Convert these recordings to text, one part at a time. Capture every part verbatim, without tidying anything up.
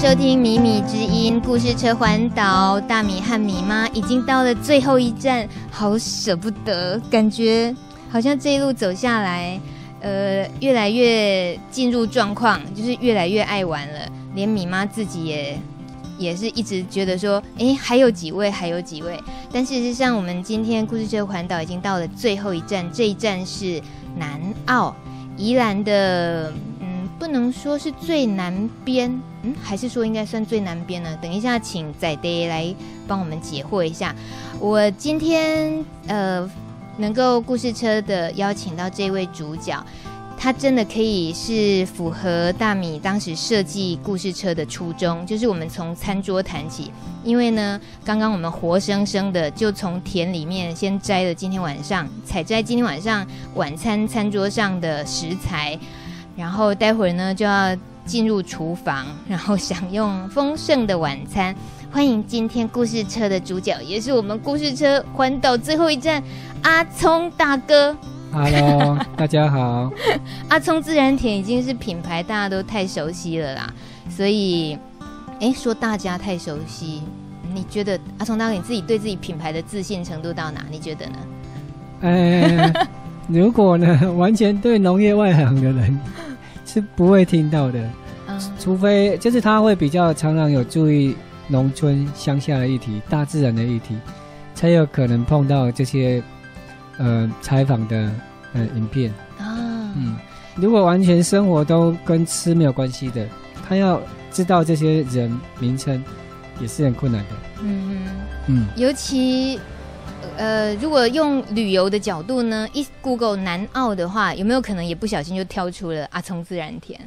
迎收听米米之音故事车环岛，大米和米妈已经到了最后一站，好舍不得，感觉好像这一路走下来，呃，越来越进入状况，就是越来越爱玩了，连米妈自己也也是一直觉得说，哎，还有几位，还有几位。但事实上，我们今天故事车环岛已经到了最后一站，这一站是南澳，宜兰的，嗯，不能说是最南边，嗯，还是说应该算最南边呢？等一下，请仔爹来帮我们解惑一下。我今天呃，能够故事车的邀请到这位主角。它真的可以是符合大米当时设计故事车的初衷，就是我们从餐桌谈起，因为呢，刚刚我们活生生的就从田里面先摘了今天晚上采摘今天晚上晚餐餐桌上的食材，然后待会儿呢就要进入厨房，然后享用丰盛的晚餐。欢迎今天故事车的主角，也是我们故事车环岛最后一站阿聪大哥。Hello， 大家好。阿聪自然甜已经是品牌，大家都太熟悉了啦。所以，哎，说大家太熟悉，你觉得阿聪大哥你自己对自己品牌的自信程度到哪？你觉得呢？呃，如果呢，完全对农业外行的人是不会听到的，嗯、除非就是他会比较常常有注意农村乡下的议题、大自然的议题，才有可能碰到这些。呃，采访的呃影片啊，嗯，如果完全生活都跟吃没有关系的，他要知道这些人名称也是很困难的。嗯嗯，尤其呃，如果用旅游的角度呢，一 Google 南澳的话，有没有可能也不小心就挑出了阿聪自然甜？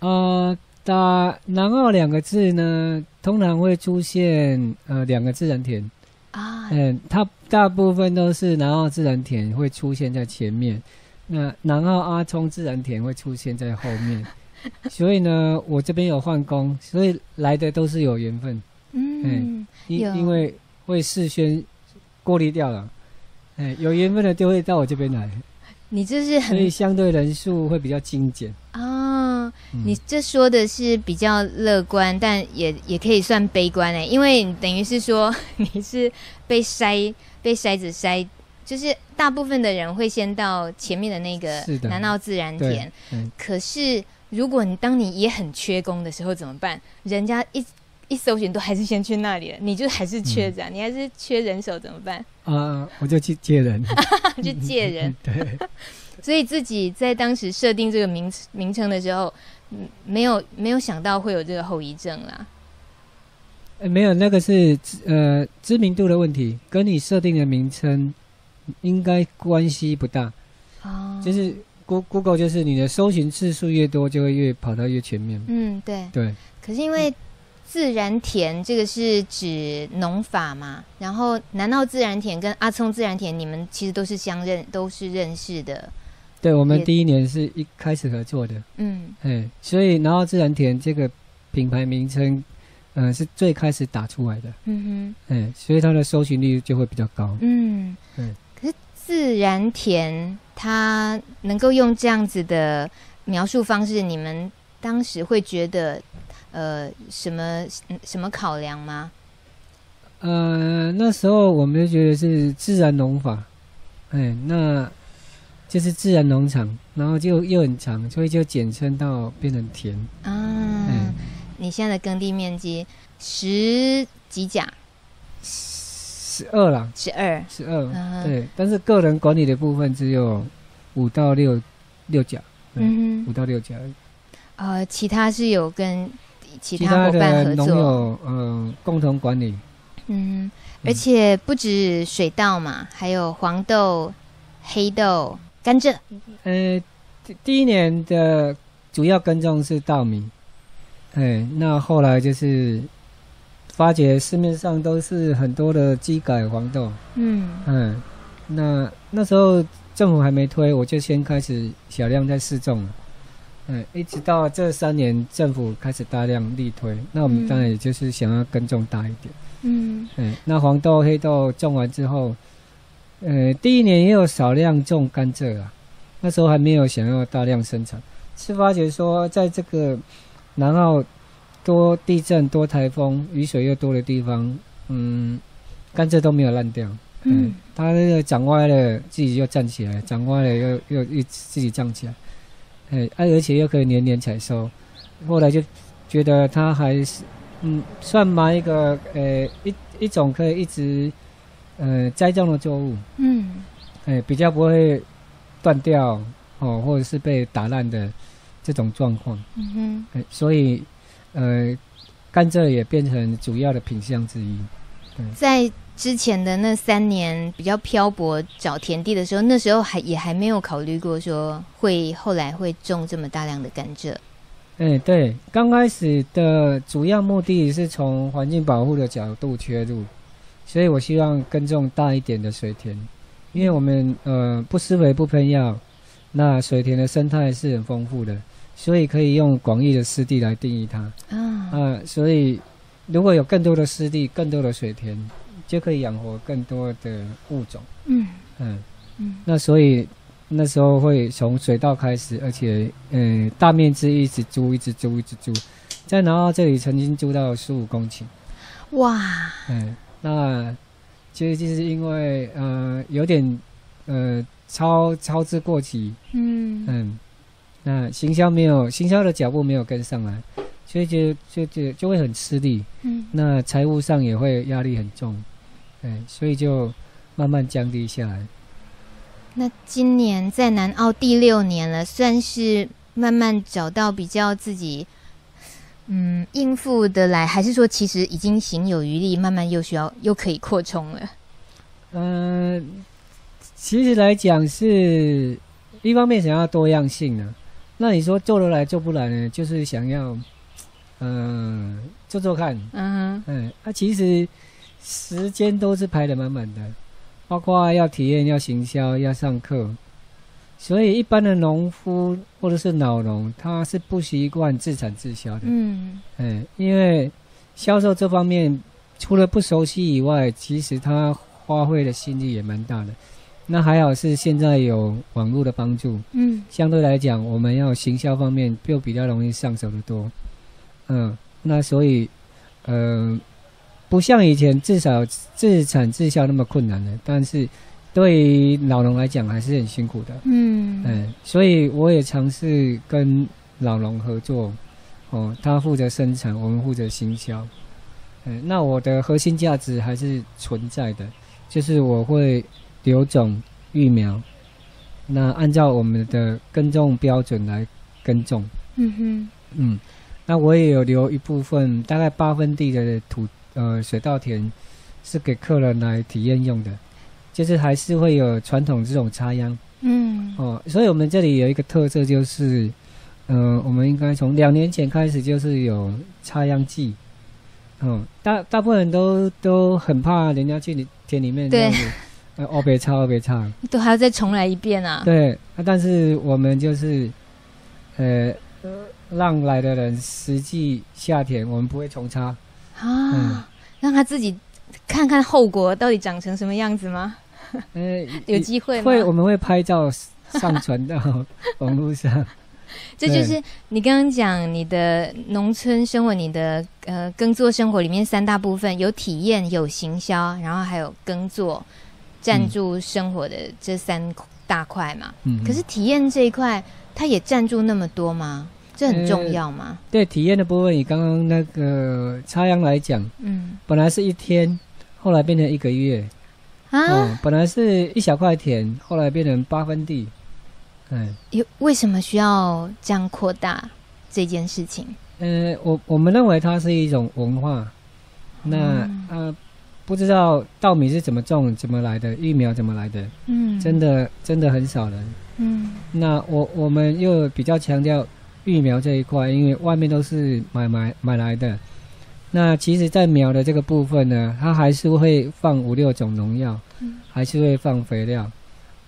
呃，打南澳两个字呢，通常会出现呃两个自然甜。啊，嗯，它大部分都是南澳自然甜会出现在前面，那南澳阿聪自然甜会出现在后面，所以呢，我这边有换工，所以来的都是有缘分，嗯，因、欸、因为会事先过滤掉了，哎、欸，有缘分的就会到我这边来，你这是很，所以相对人数会比较精简啊。嗯、你这说的是比较乐观，但也也可以算悲观哎，因为等于是说你是被筛被筛子筛，就是大部分的人会先到前面的那个南澳自然甜。嗯、可是如果你当你也很缺工的时候怎么办？人家一一搜寻都还是先去那里了，你就还是缺人、啊，嗯、你还是缺人手怎么办？啊、呃，我就去借人，去借人。对。所以自己在当时设定这个名名称的时候，没有没有想到会有这个后遗症啦。欸、没有，那个是呃知名度的问题，跟你设定的名称应该关系不大。哦。就是 Google 就是你的搜寻次数越多，就会越跑到越前面。嗯，对。对。可是因为自然甜这个是指农法嘛，然后南澳自然甜跟阿聪自然甜，你们其实都是相认，都是认识的。对，我们第一年是一开始合作的，嗯，哎，所以然后自然甜这个品牌名称，嗯、呃，是最开始打出来的，嗯哼，哎，所以它的搜寻率就会比较高，嗯，嗯。可是自然甜它能够用这样子的描述方式，你们当时会觉得呃什么什么考量吗？呃，那时候我们就觉得是自然农法，哎，那。就是自然农场，然后就又很长，所以就简称到变成田啊。嗯、你现在的耕地面积十几甲？十二啦，十二，十二、嗯。对，但是个人管理的部分只有五到六六甲，嗯，五到六甲而已。呃，其他是有跟其他伙伴合作，农友呃共同管理。嗯，而且不止水稻嘛，还有黄豆、黑豆。甘蔗，呃，第一年的主要耕种是稻米，哎，那后来就是发觉市面上都是很多的基改黄豆，嗯嗯，那那时候政府还没推，我就先开始小量在试种，嗯，一直到这三年政府开始大量力推，那我们当然也就是想要耕种大一点，嗯，哎，那黄豆、黑豆种完之后。呃，第一年也有少量种甘蔗啊，那时候还没有想要大量生产，是发觉说在这个南澳多地震、多台风、雨水又多的地方，嗯，甘蔗都没有烂掉。嗯，嗯它那个长歪了，自己又站起来；长歪了又又又自己站起来。哎、啊，而且又可以年年采收。后来就觉得它还是，嗯，算蛮一个呃一一种可以一直呃栽种的作物。嗯，哎，比较不会断掉哦，或者是被打烂的这种状况。嗯哼，哎，所以。呃，甘蔗也变成主要的品项之一。对，在之前的那三年比较漂泊找田地的时候，那时候还也还没有考虑过说会后来会种这么大量的甘蔗。哎、欸，对，刚开始的主要目的是从环境保护的角度切入，所以我希望耕种大一点的水田，因为我们呃不施肥不喷药，那水田的生态是很丰富的。所以可以用广义的湿地来定义它啊、呃，所以如果有更多的湿地、更多的水田，就可以养活更多的物种。嗯嗯嗯。那所以那时候会从水稻开始，而且嗯、呃，大面积一直租、一直租、一直租，在南澳这里曾经租到十五公顷。哇！嗯，那其实就是因为呃有点呃超超支过期。嗯嗯。嗯那行销没有，行销的脚步没有跟上来，所以就就就就会很吃力。嗯，那财务上也会压力很重，对，所以就慢慢降低下来。那今年在南澳第六年了，算是慢慢找到比较自己，嗯，应付得来，还是说其实已经行有余力，慢慢又需要又可以扩充了？嗯、呃，其实来讲是一方面想要多样性呢、啊。那你说做得来做不来呢？就是想要，嗯、呃，做做看，嗯嗯，那、啊、其实时间都是排得满满的，包括要体验、要行销、要上课，所以一般的农夫或者是老农，他是不习惯自产自销的，嗯，哎，因为销售这方面除了不熟悉以外，其实他花费的心力也蛮大的。那还好是现在有网络的帮助，嗯，相对来讲，我们要行销方面就比较容易上手的多，嗯，那所以，呃，不像以前至少自产自销那么困难了，但是对于老农来讲还是很辛苦的，嗯，嗯，所以我也尝试跟老农合作，哦，他负责生产，我们负责行销，嗯，那我的核心价值还是存在的，就是我会。留种育苗，那按照我们的耕种标准来耕种。嗯哼，嗯，那我也有留一部分，大概八分地的土呃水稻田，是给客人来体验用的，就是还是会有传统这种插秧。嗯，哦，所以我们这里有一个特色就是，呃，我们应该从两年前开始就是有插秧季。嗯，大大部分人都都很怕人家去田里面这样子。哦，别唱，别唱，都还要再重来一遍啊！对，啊、但是我们就是，呃，让来的人实际下田，我们不会重插啊、嗯，让他自己看看后果到底长成什么样子吗？呃，有机会吗？会，我们会拍照上传到网络上。这就是你刚刚讲你的农村生活，你的呃耕作生活里面三大部分：有体验，有行销，然后还有耕作。占住生活的这三大块嘛，嗯，可是体验这一块，它也占住那么多吗？这很重要吗？呃、对，体验的部分，以刚刚那个插秧来讲，嗯，本来是一天，后来变成一个月，啊，哦、本来是一小块田，后来变成八分地，嗯，有为什么需要这样扩大这件事情？呃，我我们认为它是一种文化，那、嗯、呃。不知道稻米是怎么种、怎么来的，育苗怎么来的，嗯，真的真的很少人，嗯。那我我们又比较强调育苗这一块，因为外面都是买买买来的。那其实，在苗的这个部分呢，它还是会放五六种农药，嗯，还是会放肥料，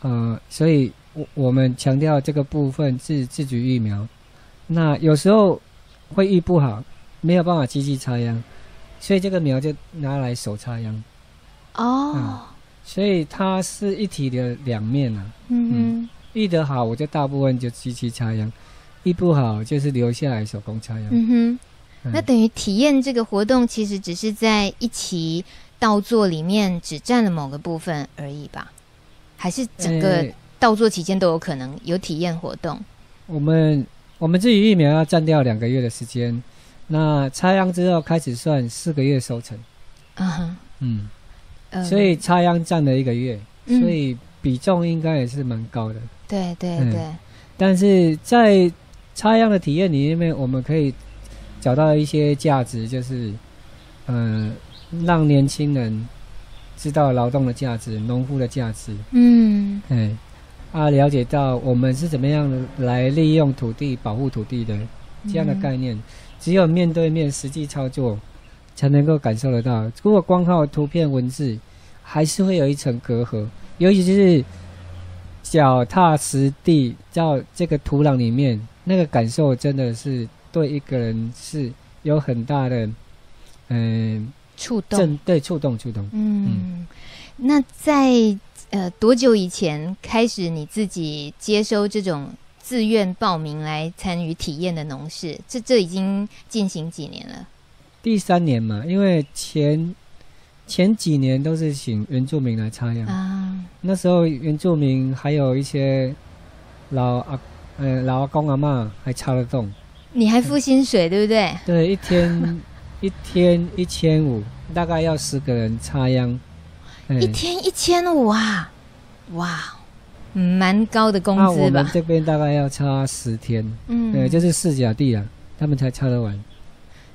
呃，所以我我们强调这个部分自自主育苗。那有时候会育不好，没有办法机器插秧。所以这个苗就拿来手插秧，哦、oh. 嗯，所以它是一体的两面啊。Mm-hmm. 嗯，育得好，我就大部分就机器插秧；育不好，就是留下来手工插秧。嗯哼，那等于体验这个活动其实只是在一期稻作里面只占了某个部分而已吧？还是整个稻作期间都有可能有体验活动？欸、我们我们自己育苗要占掉两个月的时间，那插秧之后开始算四个月收成。啊、嗯，嗯，所以插秧占了一个月，嗯、所以比重应该也是蛮高的。对对对、嗯，但是在插秧的体验里面，我们可以找到一些价值，就是，嗯、呃，让年轻人知道劳动的价值、农夫的价值。嗯，哎，啊，了解到我们是怎么样来利用土地、保护土地的这样的概念，嗯、只有面对面实际操作，才能够感受得到。如果光靠图片、文字，还是会有一层隔阂，尤其是脚踏实地到这个土壤里面，那个感受真的是。对一个人是有很大的，嗯、呃，触动，对，触动，触动。嗯，嗯那在呃多久以前开始你自己接收这种自愿报名来参与体验的农事？这这已经进行几年了？第三年嘛，因为前前几年都是请原住民来插秧啊，那时候原住民还有一些老阿，呃，老阿公阿嬷还插得动。你还付薪水、嗯、对不对？对，一天一天一千五，大概要十个人插秧，嗯、一天一千五啊！哇，蛮高的工资吧？那我们这边大概要插十天，嗯，对，就是四甲地啊，他们才插得完。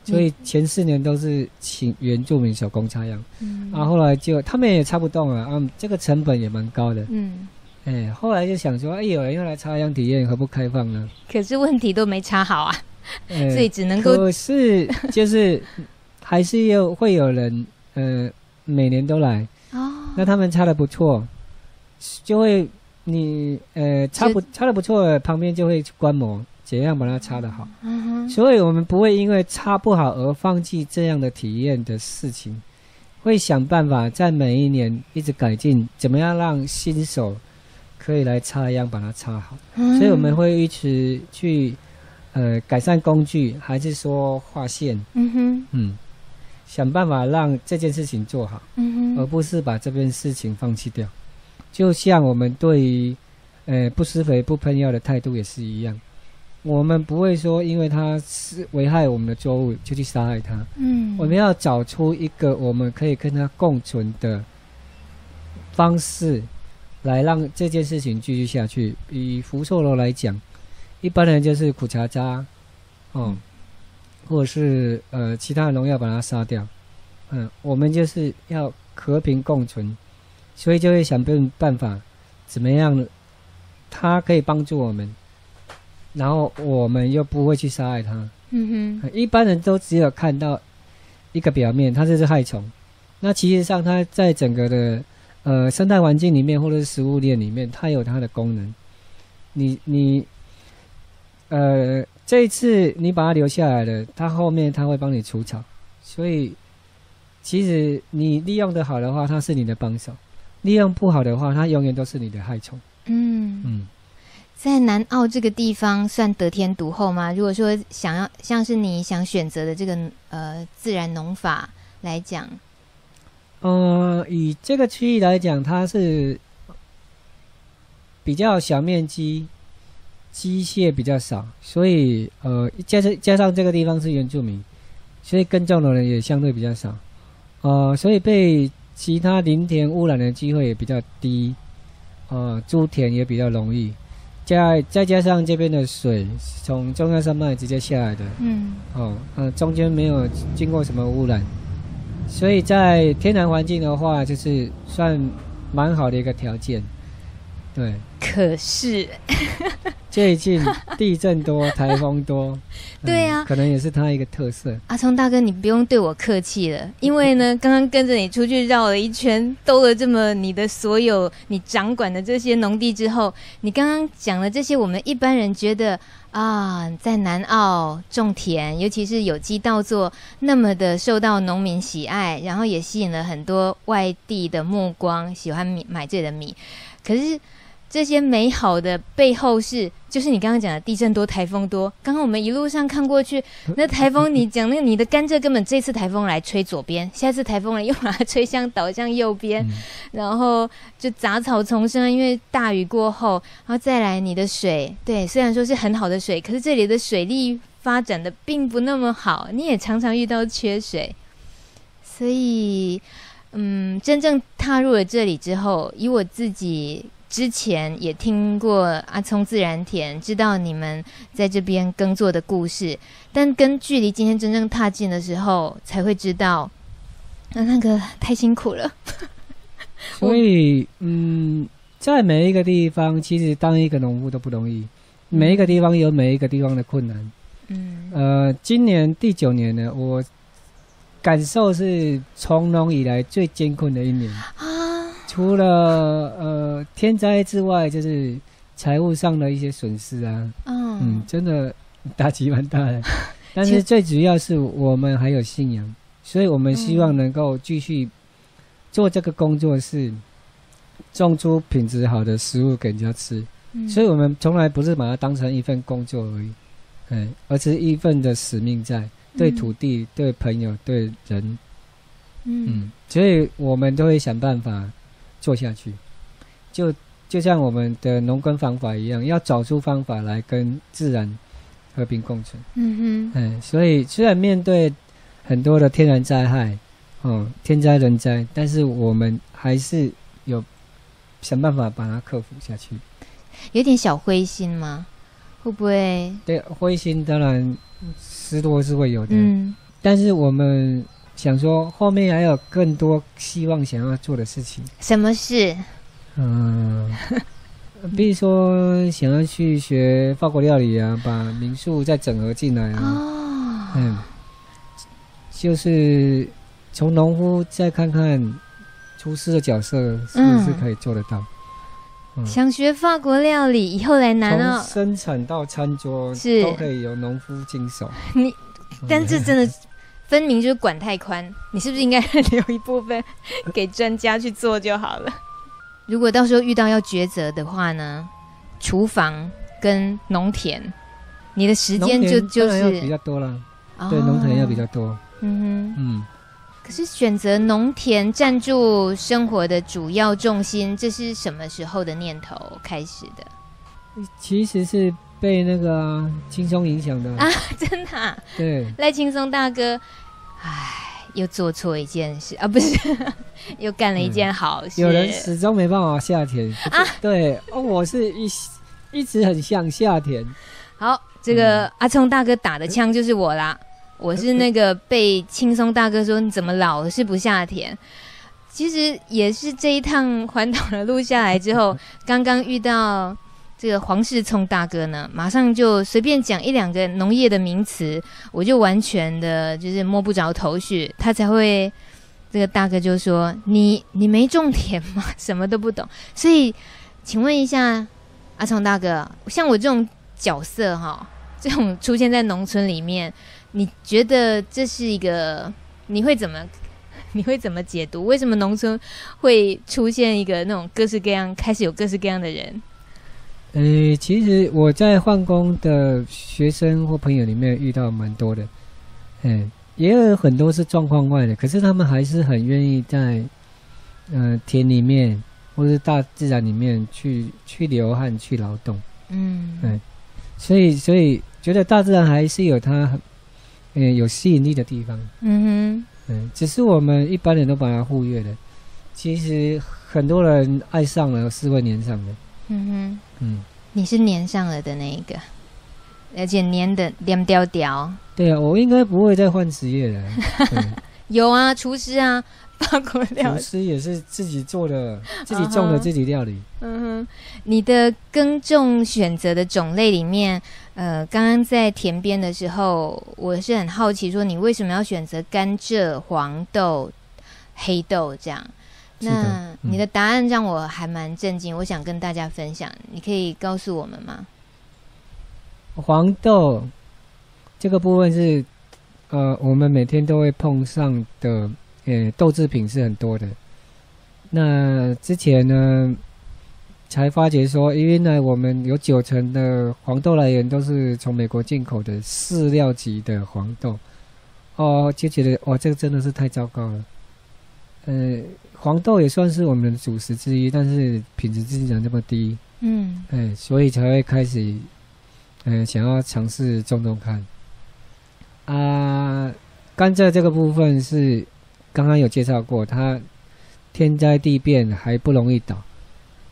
所以前四年都是请原住民手工插秧，嗯，啊，后来就他们也插不动了啊，这个成本也蛮高的，嗯。哎，后来就想说，哎，有人要来插秧体验，何不开放呢？可是问题都没插好啊，哎、所以只能够。可是就是还是有会有人，呃，每年都来哦。那他们插的不错，就会你呃插不插的不错，旁边就会去观摩，怎样把它插的好。嗯哼。所以我们不会因为插不好而放弃这样的体验的事情，会想办法在每一年一直改进，怎么样让新手。可以来插秧，把它插好。嗯、所以我们会一直去，呃，改善工具，还是说划线？嗯哼，嗯，想办法让这件事情做好，嗯哼，而不是把这件事情放弃掉。就像我们对于，呃，不施肥、不喷药的态度也是一样，我们不会说因为它是危害我们的作物就去杀害它。嗯，我们要找出一个我们可以跟它共存的方式。来让这件事情继续下去。以福寿螺来讲，一般人就是苦茶渣，哦，或者是呃其他的农药把它杀掉。嗯，我们就是要和平共存，所以就会想办法，怎么样，它可以帮助我们，然后我们又不会去杀害它。嗯哼，一般人都只有看到一个表面，它这是害虫，那其实上它在整个的。呃，生态环境里面或者是食物链里面，它有它的功能。你你，呃，这一次你把它留下来了，它后面它会帮你除草。所以，其实你利用的好的话，它是你的帮手；利用不好的话，它永远都是你的害虫。嗯嗯，嗯在南澳这个地方算得天独厚吗？如果说想要像是你想选择的这个呃自然农法来讲。呃，以这个区域来讲，它是比较小面积，机械比较少，所以呃，加上加上这个地方是原住民，所以耕种的人也相对比较少，呃，所以被其他林田污染的机会也比较低，呃，租田也比较容易，再再加上这边的水从中央山脉直接下来的，嗯，哦，呃，中间没有经过什么污染。所以在天然环境的话，就是算蛮好的一个条件，对。可是最近地震多，台风多，对呀、啊嗯，可能也是它一个特色。阿聪大哥，你不用对我客气了，因为呢，刚刚跟着你出去绕了一圈，兜了这么你的所有你掌管的这些农地之后，你刚刚讲的这些，我们一般人觉得。啊，在南澳种田，尤其是有机稻作，那么的受到农民喜爱，然后也吸引了很多外地的目光，喜欢米买这里的米。可是这些美好的背后是，就是你刚刚讲的地震多、台风多。刚刚我们一路上看过去，那台风你讲那个你的甘蔗根本这次台风来吹左边，下次台风来又把它吹向倒向右边，嗯、然后就杂草丛生，因为大雨过后，然后再来你的水，对，虽然说是很好的水，可是这里的水利发展的并不那么好，你也常常遇到缺水，所以，嗯，真正踏入了这里之后，以我自己。之前也听过阿聪自然田，知道你们在这边耕作的故事，但跟距离今天真正踏进的时候，才会知道，那、啊、那个太辛苦了。所以，嗯，在每一个地方，其实当一个农夫都不容易，每一个地方有每一个地方的困难。嗯，呃，今年第九年了，我感受是从农以来最艰困的一年。啊除了呃天灾之外，就是财务上的一些损失啊，嗯，嗯真的打击蛮大的。但是最主要是我们还有信仰，所以我们希望能够继续做这个工作室，嗯、种出品质好的食物给人家吃。嗯、所以我们从来不是把它当成一份工作而已，嗯，而是一份的使命在，对土地、嗯、对朋友、对人，嗯，嗯所以我们都会想办法。做下去，就就像我们的农耕方法一样，要找出方法来跟自然和平共存。嗯哼，嗯，所以虽然面对很多的天然灾害，哦，天灾人灾，但是我们还是有想办法把它克服下去。有点小灰心吗？会不会？对，灰心当然失落是会有的。嗯，但是我们。想说后面还有更多希望想要做的事情。什么事？嗯，比如说想要去学法国料理啊，把民宿再整合进来啊。哦。嗯，就是从农夫再看看厨师的角色是不是可以做得到。嗯嗯、想学法国料理，以后来拿到从生产到餐桌都可以由农夫经手。你，但这真的。分明就是管太宽，你是不是应该留一部分给专家去做就好了？如果到时候遇到要抉择的话呢，厨房跟农田，你的时间就就是比较多了，哦、对，农田要比较多。嗯哼，嗯。可是选择农田占住生活的主要重心，这是什么时候的念头开始的？其实是。被那个、啊、轻松影响的啊，真的、啊、对赖轻松大哥，唉，又做错一件事啊，不是，又干了一件好事。嗯、有人始终没办法下田啊，对，哦，我是一一直很想下田。好，这个、嗯、阿聪大哥打的枪就是我啦，我是那个被轻松大哥说你怎么老是不下田。其实也是这一趟环岛的路下来之后，刚刚遇到。这个黄世聪大哥呢，马上就随便讲一两个农业的名词，我就完全的就是摸不着头绪，他才会这个大哥就说你你没种田吗？什么都不懂。所以，请问一下阿聪大哥，像我这种角色哈、哦，这种出现在农村里面，你觉得这是一个你会怎么你会怎么解读？为什么农村会出现一个那种各式各样开始有各式各样的人？呃，其实我在换工的学生或朋友里面遇到蛮多的，嗯，也有很多是状况外的，可是他们还是很愿意在，呃，田里面或是大自然里面去去流汗去劳动，嗯嗯，所以所以觉得大自然还是有它，呃，有吸引力的地方，嗯哼，嗯，只是我们一般人都把它忽略了，其实很多人爱上了是会粘上的。嗯哼，嗯，你是粘上了的那一个，而且粘的黏雕雕。对啊，我应该不会再换职业了。有啊，厨师啊，法国料理。厨师也是自己做的，自己种的自己料理。嗯哼，你的耕种选择的种类里面，呃，刚刚在田边的时候，我是很好奇，说你为什么要选择甘蔗、黄豆、黑豆这样？那你的答案让我还蛮震惊，嗯、我想跟大家分享，你可以告诉我们吗？黄豆这个部分是，呃，我们每天都会碰上的，呃，豆制品是很多的。那之前呢，才发觉说，原来我们有九成的黄豆来源都是从美国进口的饲料级的黄豆，哦，就觉得哇，这个真的是太糟糕了。呃，黄豆也算是我们的主食之一，但是品质竟然这么低，嗯，哎，所以才会开始，呃，想要尝试种种看。啊，甘蔗这个部分是刚刚有介绍过，它天灾地变还不容易倒。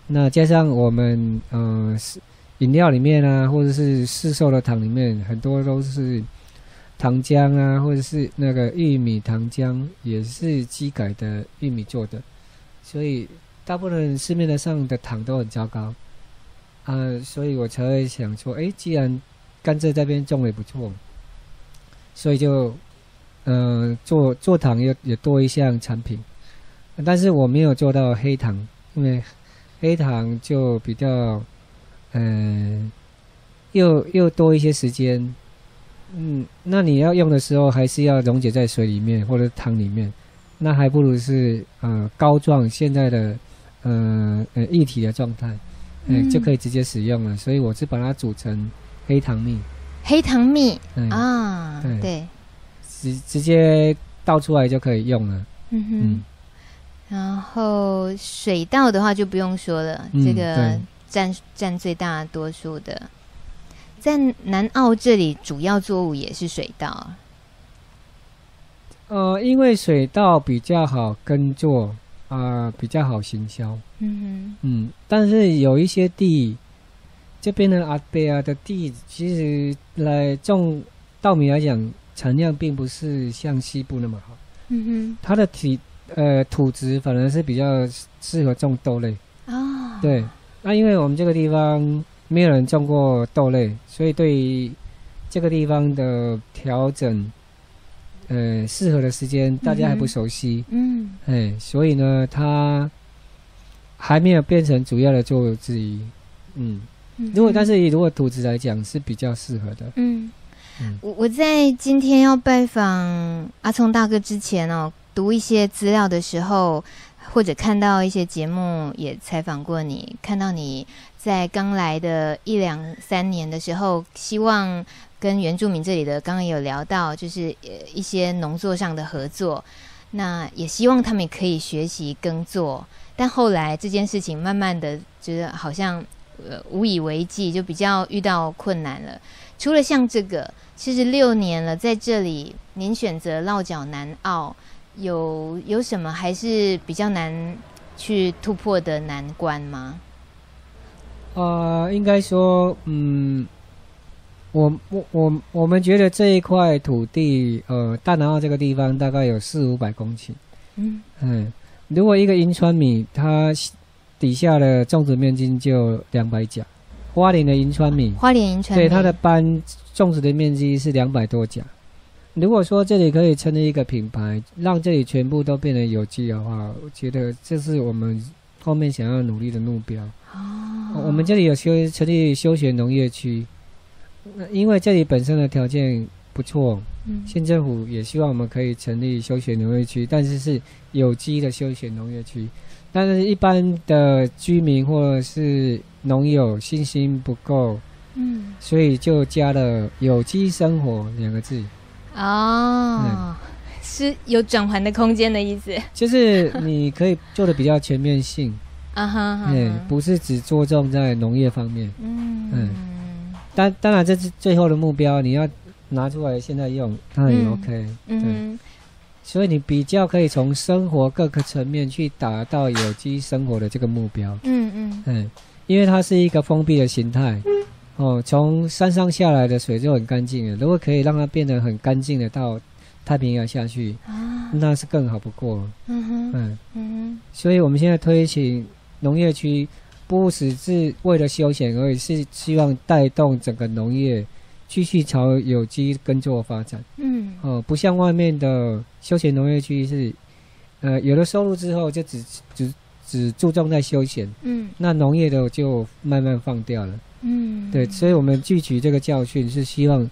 那加上我们呃饮料里面啊，或者是市售的糖里面，很多都是糖浆啊，或者是那个玉米糖浆，也是机改的玉米做的，所以大部分市面上的糖都很糟糕啊、呃，所以我才会想说，哎，既然甘蔗这边种的也不错，所以就呃做做糖也也多一项产品，但是我没有做到黑糖，因为。 黑糖就比较，嗯、呃，又又多一些时间，嗯，那你要用的时候还是要溶解在水里面或者汤里面，那还不如是呃膏状现在的呃呃液体的状态，嗯、呃，就可以直接使用了。所以我是把它煮成黑糖蜜，黑糖蜜啊，对，对直直接倒出来就可以用了，嗯哼。嗯 然后水稻的话就不用说了，嗯、这个占占最大多数的。在南澳这里，主要作物也是水稻。呃，因为水稻比较好耕作啊、呃，比较好行销。嗯嗯，但是有一些地，这边的阿伯啊的地，其实来种稻米来讲，产量并不是像西部那么好。嗯哼，它的体。 呃，土质反而是比较适合种豆类啊。哦、对，那、啊、因为我们这个地方没有人种过豆类，所以对于这个地方的调整，呃，适合的时间大家还不熟悉。嗯，哎，所以呢，它还没有变成主要的作物之一。嗯，嗯如果但是如果土质来讲是比较适合的。嗯，嗯我我在今天要拜访阿聪大哥之前哦。 读一些资料的时候，或者看到一些节目也采访过你，看到你在刚来的一两三年的时候，希望跟原住民这里的，刚刚有聊到，就是一些农作上的合作，那也希望他们也可以学习耕作，但后来这件事情慢慢的觉得好像呃无以为继，就比较遇到困难了。除了像这个七十六年了，在这里您选择落脚南澳。 有有什么还是比较难去突破的难关吗？呃，应该说，嗯，我我我我们觉得这一块土地，呃，大南澳这个地方大概有四五百公顷，嗯嗯，如果一个银川米，它底下的种植面积就两百甲，花莲的银川米，花莲银川米，对它的班种植的面积是两百多甲。 如果说这里可以成立一个品牌，让这里全部都变得有机的话，我觉得这是我们后面想要努力的目标。哦，我们这里有修成立休闲农业区，那因为这里本身的条件不错，嗯，县政府也希望我们可以成立休闲农业区，但是是有机的休闲农业区，但是一般的居民或者是农友信心不够，嗯，所以就加了有机生活两个字。 哦，嗯、是有转换的空间的意思，就是你可以做的比较全面性啊哈，嗯，不是只着重在农业方面，嗯嗯，当当然这是最后的目标，你要拿出来现在用，当然也 OK， 嗯，所以你比较可以从生活各个层面去达到有机生活的这个目标，嗯嗯嗯，因为它是一个封闭的形态。嗯 哦，从山上下来的水就很干净了。如果可以让它变得很干净的到太平洋下去，啊、那是更好不过。嗯哼，嗯，所以我们现在推行农业区，不只是为了休闲而已，是希望带动整个农业继续朝有机耕作发展。嗯，哦，不像外面的休闲农业区是，呃，有了收入之后就只只只注重在休闲，嗯，那农业的就慢慢放掉了。 嗯，对，所以我们汲取这个教训，是希望，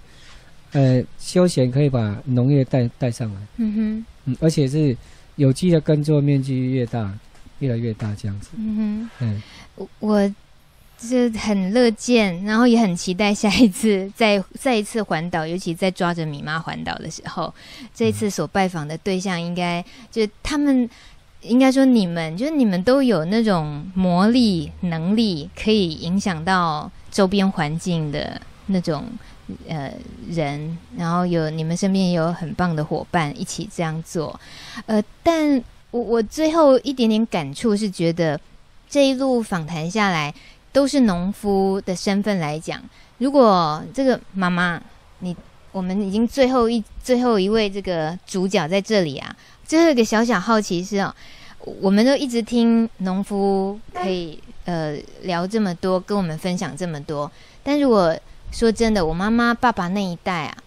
呃，休闲可以把农业带带上来。嗯哼，嗯，而且是有机的耕作面积越大，越来越大这样子。嗯哼，嗯，我我就很乐见，然后也很期待下一次再再一次环岛，尤其在抓着米妈环岛的时候，这一次所拜访的对象应该、嗯、就他们。应该说你们就是你们都有那种魔力能力，可以影响到周边环境的那种呃人，然后有你们身边也有很棒的伙伴一起这样做，呃，但我我最后一点点感触是觉得这一路访谈下来，都是农夫的身份来讲，如果这个妈妈你我们已经最后一最后一位这个主角在这里啊。最后一个小小好奇是哦，我们都一直听农夫可以呃聊这么多，跟我们分享这么多。但如果说真的，我妈妈、爸爸那一代啊，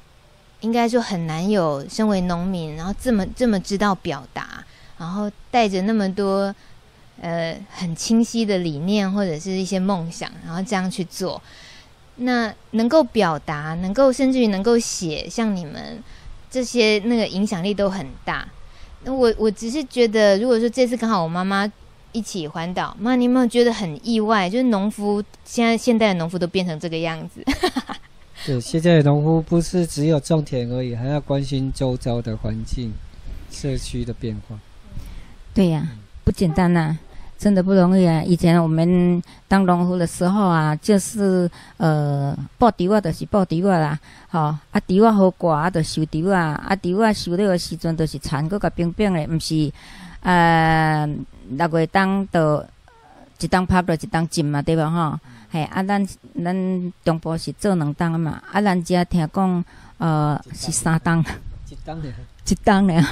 应该说很难有身为农民，然后这么这么知道表达，然后带着那么多呃很清晰的理念或者是一些梦想，然后这样去做。那能够表达，能够甚至于能够写，像你们这些那个影响力都很大。我我只是觉得，如果说这次刚好我妈妈一起环岛，妈，你有没有觉得很意外？就是农夫现在现代的农夫都变成这个样子。对，现在的农夫不是只有种田而已，还要关心周遭的环境、社区的变化。对呀、啊，不简单呐、啊，真的不容易啊！以前我们当农夫的时候啊，就是呃，抱地瓜就是抱地瓜啦。哦，啊，稻啊好割啊，就收稻啊，啊，稻啊收了的时阵，就是田搁甲冰冰的，唔是，呃，六月冬就一冬拍落一冬浸嘛，对吧？吼，系啊，咱咱中部是做两冬嘛，啊，咱家听讲，呃，是三冬，一冬咧，一冬咧，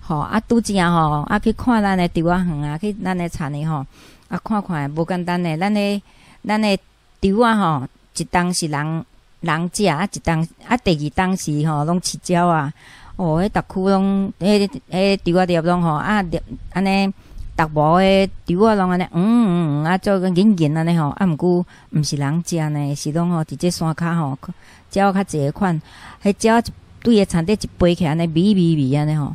吼，啊，拄只吼，啊去看咱的稻啊园啊，去咱的田的吼，啊看看无简单嘞，咱的咱的稻啊吼，一冬是人。人食啊，一当啊，第二当时吼，拢饲鸟啊，哦，迄特区拢，迄迄稻啊粒拢吼啊，安尼特无诶稻啊，拢安尼，嗯嗯啊，做个硬硬安尼吼，啊，毋过毋是人食呢，是拢吼伫只山骹吼，鸟较济款，迄鸟一对个田底一飞起安尼，微微微安尼吼，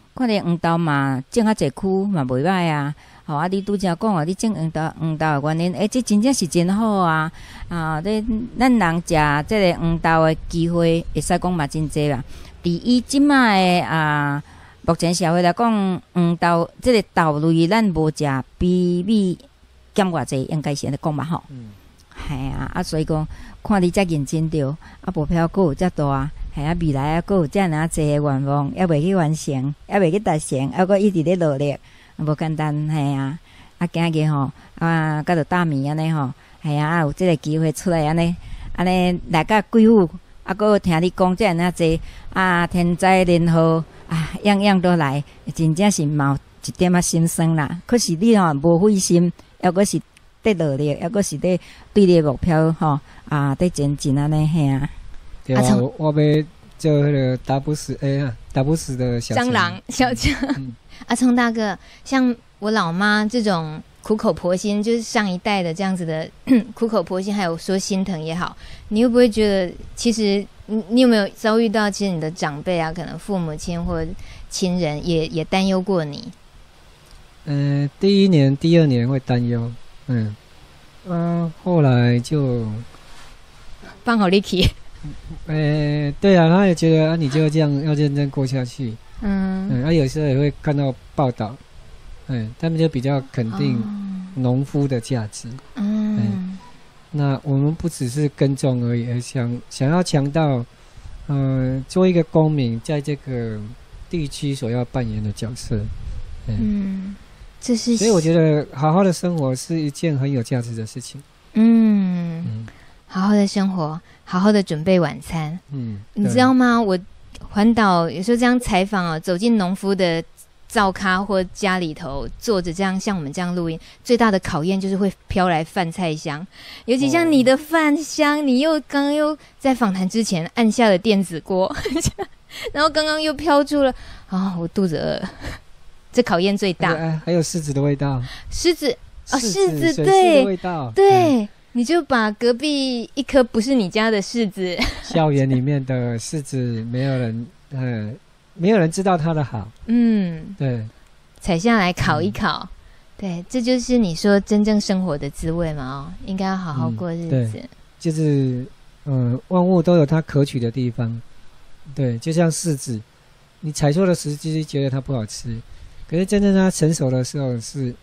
看你黄豆嘛种啊侪区嘛袂歹啊。吼啊，你拄则讲哦，你种黄豆黄豆的原因，哎，这真正是真好啊。啊，你咱人食这个黄豆的机会，会使讲嘛真济啦。第一，即卖啊，目前社会来讲，黄豆即个豆类咱无食，比米减偌济，应该是安尼讲嘛吼。嗯。系啊，啊所以讲，看你遮认真着，啊目标阁有遮大，系啊未来啊阁有遮哪济个愿望，还未去完成，还未去达成，还阁一直咧努力，无简单系啊。啊今日吼，啊甲着大米安尼吼，系啊有即个机会出来安尼，安尼来甲贵妇。啊，阁听你讲遮那济啊，天灾人祸啊，样样都来，真正是毛一点仔心酸啦。可是你吼无灰心，抑阁是得努力，抑阁是得对你目标吼啊，得前进安尼嘿啊。对啊，我我要做迄个打不死哎啊，打不死的小蟑螂小强。阿聪大哥，像我老妈这种苦口婆心，就是上一代的这样子的苦口婆心，还有说心疼也好，你又不会觉得，其实你你有没有遭遇到，其实你的长辈啊，可能父母亲或亲人也也担忧过你？嗯、呃，第一年、第二年会担忧，嗯，啊，后来就放好 Licky， 呃，对啊，他也觉得啊，你就这样要认真过下去，嗯，嗯，啊，有时候也会看到报道。嗯，他们就比较肯定农夫的价值。嗯，嗯，那我们不只是耕种而已，而想想要强调，呃，做一个公民在这个地区所要扮演的角色。嗯，嗯这是所以我觉得好好的生活是一件很有价值的事情。嗯，嗯好好的生活，好好的准备晚餐。嗯，你知道吗？我环岛有时候这样采访哦，走进农夫的。灶咖或家里头坐着这样像我们这样录音，最大的考验就是会飘来饭菜香，尤其像你的饭香，哦、你又刚刚又在访谈之前按下了电子锅，然后刚刚又飘出了啊、哦，我肚子饿了，这考验最大。哎、还有柿子的味道，柿子啊、哦，柿子对，味道对。嗯，你就把隔壁一颗不是你家的柿子，校园里面的柿子，没有人，呃，没有人知道它的好。嗯，对，采下来烤一烤，嗯、对，这就是你说真正生活的滋味嘛。哦，应该要好好过日子。嗯、就是，嗯、呃，万物都有它可取的地方。对，就像柿子，你采收的时机觉得它不好吃，可是真正它成熟的时候是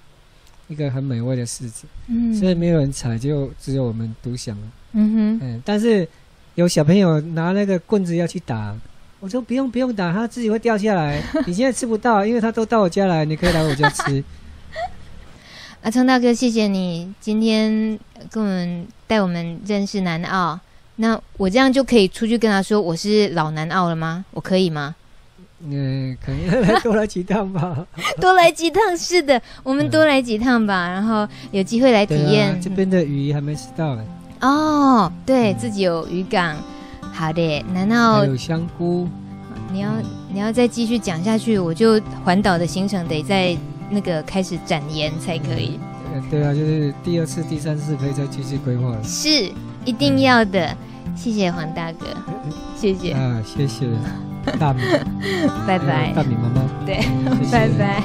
一个很美味的柿子，嗯，所以没有人采，就只有我们独享了。嗯哼，嗯，但是有小朋友拿那个棍子要去打，我说不用不用打，它自己会掉下来。你现在吃不到，因为它都到我家来，你可以来我家吃。阿聪大哥，谢谢你今天跟我们带我们认识南澳。那我这样就可以出去跟他说我是老南澳了吗？我可以吗？嗯，可能来多来几趟吧。多来几趟，是的，我们多来几趟吧，嗯、然后有机会来体验。啊、这边的鱼还没吃到呢。哦，对、嗯、自己有渔港，好的。难道还有香菇？你要你要再继续讲下去，我就环岛的行程得在那个开始展延才可以。嗯、对啊，就是第二次、第三次可以再继续规划了。是，一定要的。嗯、谢谢黄大哥，谢谢啊，谢谢。大米，拜拜。大米妈妈，对，拜拜。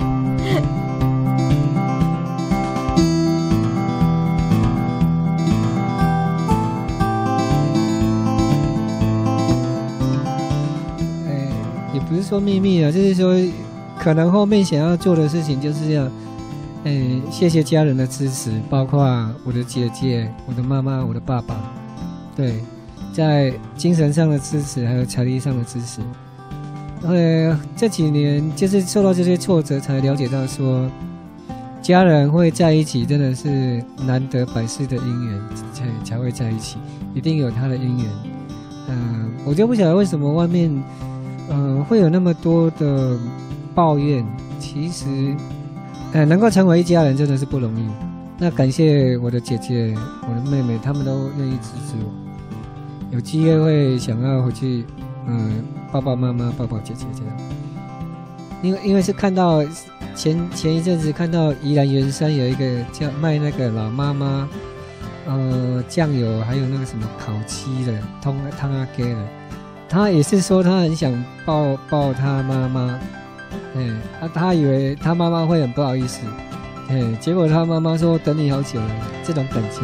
哎，也不是说秘密啊，就是说，可能后面想要做的事情就是要，哎，谢谢家人的支持，包括我的姐姐、我的妈妈、我的爸爸，对，在精神上的支持，还有财力上的支持。呃，这几年就是受到这些挫折，才了解到说，家人会在一起真的是难得百世的姻缘，才才会在一起，一定有他的姻缘。嗯、呃，我就不晓得为什么外面，呃，会有那么多的抱怨。其实，呃，能够成为一家人真的是不容易。那感谢我的姐姐、我的妹妹，她们都愿意支持我。有机会会想要回去，嗯、呃。爸爸妈妈、爸爸姐姐这样，因为因为是看到前前一阵子看到宜兰员山有一个叫卖那个老妈妈，呃酱油还有那个什么烤鸡的汤汤阿给的，他也是说他很想抱抱他妈妈，哎、欸啊，他以为他妈妈会很不好意思，哎、欸，结果他妈妈说等你好久了，这种感觉。